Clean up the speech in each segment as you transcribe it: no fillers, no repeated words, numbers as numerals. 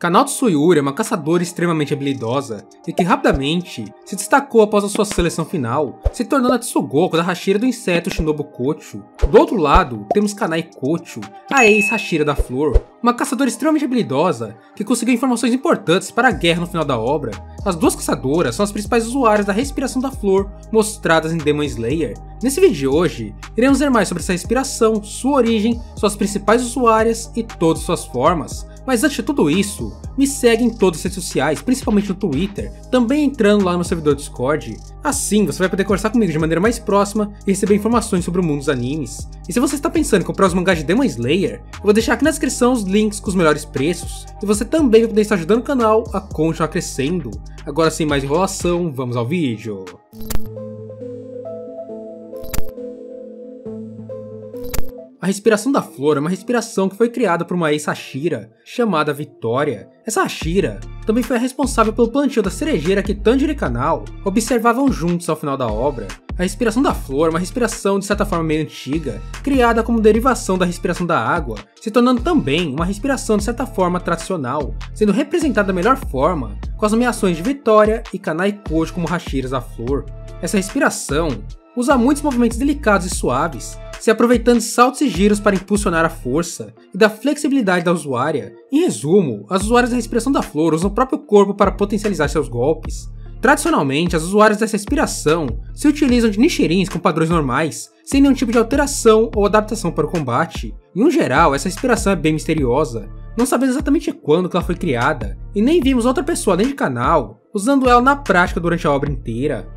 Kanao Tsuyuri é uma caçadora extremamente habilidosa e que rapidamente se destacou após a sua seleção final, se tornando a Tsugoku da Hashira do inseto Shinobu Kocho. Do outro lado, temos Kanae Kocho, a ex-Hashira da Flor, uma caçadora extremamente habilidosa que conseguiu informações importantes para a guerra no final da obra. As duas caçadoras são as principais usuárias da respiração da flor mostradas em Demon Slayer. Nesse vídeo de hoje, iremos ver mais sobre essa respiração, sua origem, suas principais usuárias e todas suas formas. Mas antes de tudo isso, me segue em todas as redes sociais, principalmente no Twitter, também entrando lá no meu servidor Discord. Assim você vai poder conversar comigo de maneira mais próxima e receber informações sobre o mundo dos animes. E se você está pensando em comprar os mangás de Demon Slayer, eu vou deixar aqui na descrição os links com os melhores preços, e você também vai poder estar ajudando o canal a continuar crescendo. Agora sem mais enrolação, vamos ao vídeo. A respiração da flor é uma respiração que foi criada por uma ex-Hashira, chamada Vitória. Essa Hashira também foi a responsável pelo plantio da cerejeira que Tanjiro e Kanao observavam juntos ao final da obra. A respiração da flor é uma respiração de certa forma meio antiga, criada como derivação da respiração da água, se tornando também uma respiração de certa forma tradicional, sendo representada da melhor forma com as nomeações de Vitória e Kanae Kocho como Hashiras da flor. Essa respiração usa muitos movimentos delicados e suaves, se aproveitando de saltos e giros para impulsionar a força e da flexibilidade da usuária. Em resumo, as usuárias da respiração da flor usam o próprio corpo para potencializar seus golpes. Tradicionalmente, as usuárias dessa respiração se utilizam de nichirins com padrões normais, sem nenhum tipo de alteração ou adaptação para o combate. Em um geral, essa respiração é bem misteriosa. Não sabemos exatamente quando que ela foi criada, e nem vimos outra pessoa além de Kanao usando ela na prática durante a obra inteira.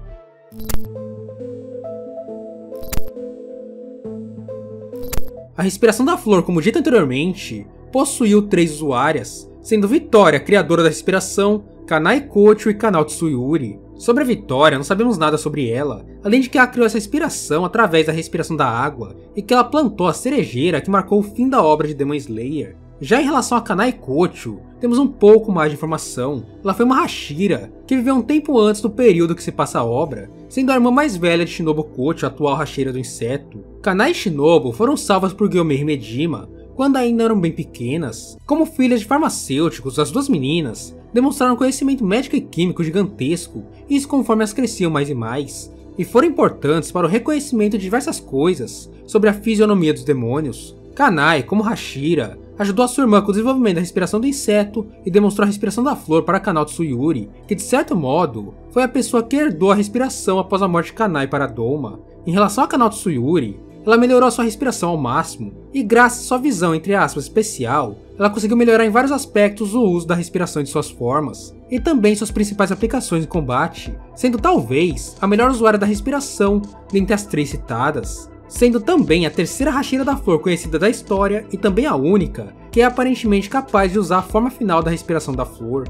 A respiração da flor, como dito anteriormente, possuiu 3 usuárias, sendo Vitória a criadora da respiração, Kanae Kocho e Kanao Tsuyuri. Sobre a Vitória, não sabemos nada sobre ela, além de que ela criou essa respiração através da respiração da água, e que ela plantou a cerejeira que marcou o fim da obra de Demon Slayer. Já em relação a Kanae Kocho, temos um pouco mais de informação. Ela foi uma Hashira, que viveu um tempo antes do período que se passa a obra, sendo a irmã mais velha de Shinobu Kocho, a atual Hashira do inseto. Kanae e Shinobu foram salvas por Gyomei Himejima quando ainda eram bem pequenas. Como filhas de farmacêuticos, as duas meninas demonstraram um conhecimento médico e químico gigantesco, isso conforme elas cresciam mais e mais, e foram importantes para o reconhecimento de diversas coisas sobre a fisionomia dos demônios. Kanae, como Hashira, ajudou a sua irmã com o desenvolvimento da respiração do inseto e demonstrou a respiração da flor para Kanao Tsuyuri, que de certo modo foi a pessoa que herdou a respiração após a morte de Kanae para Douma. Em relação a Kanao Tsuyuri, ela melhorou a sua respiração ao máximo, e graças à sua visão entre aspas especial, ela conseguiu melhorar em vários aspectos o uso da respiração de suas formas, e também suas principais aplicações em combate, sendo talvez a melhor usuária da respiração dentre as 3 citadas, sendo também a 3ª Hashira da flor conhecida da história e também a única que é aparentemente capaz de usar a forma final da respiração da flor.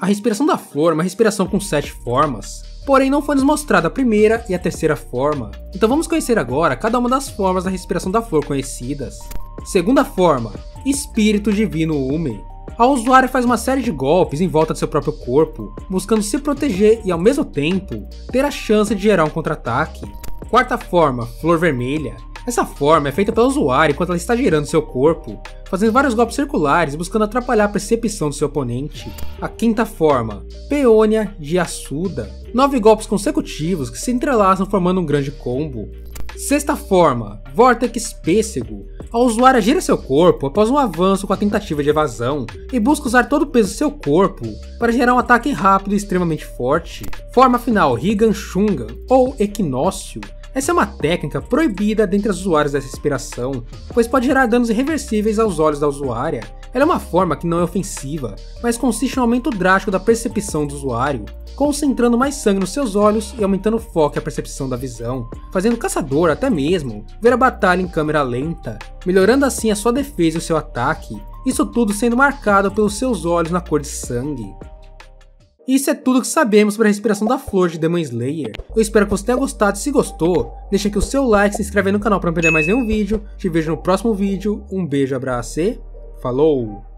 A respiração da flor é uma respiração com 7 formas, porém não foi nos mostrada a primeira e a terceira forma, então vamos conhecer agora cada uma das formas da respiração da flor conhecidas. Segunda forma, Espírito Divino Ume. A usuária faz uma série de golpes em volta de seu próprio corpo, buscando se proteger e ao mesmo tempo ter a chance de gerar um contra-ataque. Quarta forma, Flor Vermelha. Essa forma é feita pela usuária enquanto ela está girando seu corpo, fazendo vários golpes circulares buscando atrapalhar a percepção do seu oponente. A quinta forma, Peônia de Assuda. 9 golpes consecutivos que se entrelaçam formando um grande combo. Sexta forma, Vortex Pêssego. A usuária gira seu corpo após um avanço com a tentativa de evasão, e busca usar todo o peso do seu corpo para gerar um ataque rápido e extremamente forte. Forma final, Rigan Shungan, ou Equinócio. Essa é uma técnica proibida dentre as usuárias dessa respiração, pois pode gerar danos irreversíveis aos olhos da usuária. Ela é uma forma que não é ofensiva, mas consiste em um aumento drástico da percepção do usuário, concentrando mais sangue nos seus olhos e aumentando o foco e a percepção da visão, fazendo o caçador até mesmo ver a batalha em câmera lenta, melhorando assim a sua defesa e o seu ataque, isso tudo sendo marcado pelos seus olhos na cor de sangue. Isso é tudo que sabemos sobre a respiração da flor de Demon Slayer. Eu espero que você tenha gostado, se gostou, deixa aqui o seu like, se inscreve aí no canal para não perder mais nenhum vídeo, te vejo no próximo vídeo, um beijo, abraço e falou!